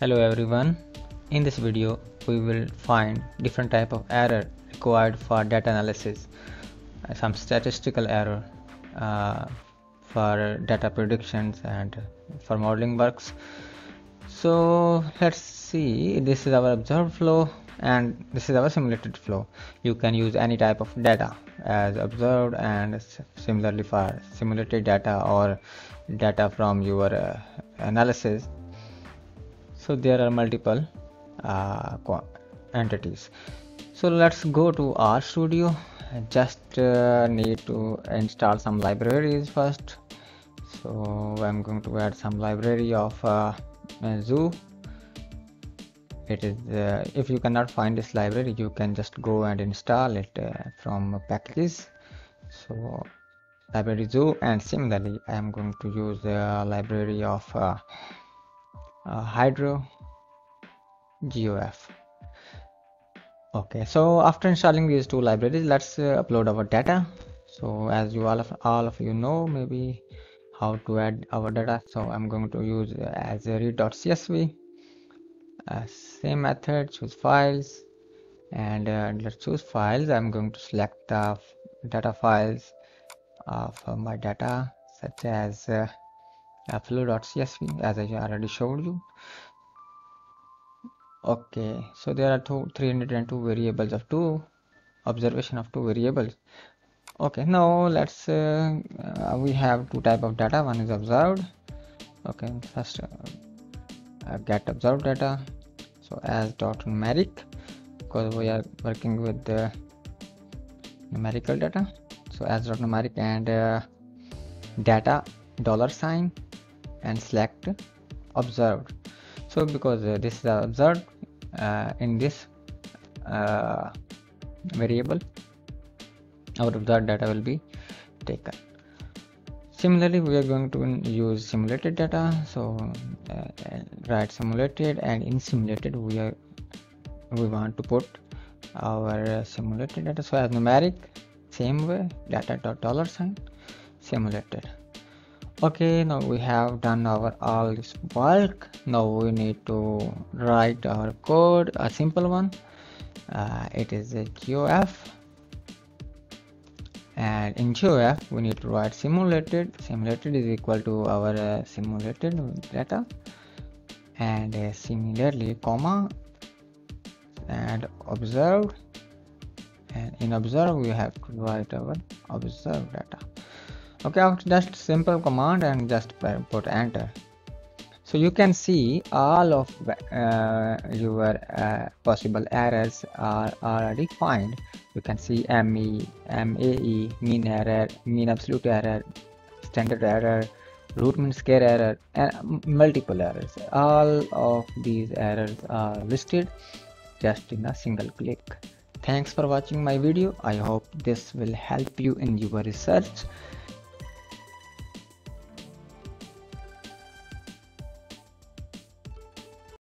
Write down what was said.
Hello everyone, in this video we will find different type of error required for data analysis, some statistical error for data predictions and for modeling works. So let's see, this is our observed flow and this is our simulated flow. You can use any type of data as observed and similarly for simulated data or data from your analysis. So there are multiple entities. So let's go to R Studio. Just need to install some libraries first. So I'm going to add some library of zoo. It is if you cannot find this library, you can just go and install it from packages. So library zoo, and similarly I am going to use the library of HydroGOF. Okay, so after installing these two libraries, let's upload our data. So as you all of you know maybe how to add our data, so I'm going to use as a read.csv, same method, choose files, and let's choose files. I'm going to select the data files for my data, such as flow.csv, as I already showed you. Okay, so there are 302 variables of two observation of two variables. Okay, now let's we have two type of data. One is observed. Okay, first get observed data, so as dot numeric, because we are working with the numerical data, so as dot numeric and data $, and select observed. So because this is observed in this variable, our observed data will be taken. Similarly we are going to use simulated data, so write simulated, and in simulated we want to put our simulated data. So as numeric, same way, data dot $, simulated. Okay, now we have done our all this work. Now we need to write our code, a simple one. It is a GOF, and in GOF we need to write simulated. Simulated is equal to our simulated data, and similarly comma and observed, and in observed we have to write our observed data. Okay, after that simple command and just put enter. So you can see all of your possible errors are already defined. You can see ME, MAE, mean error, mean absolute error, standard error, root mean square error, and multiple errors. All of these errors are listed just in a single click. Thanks for watching my video. I hope this will help you in your research.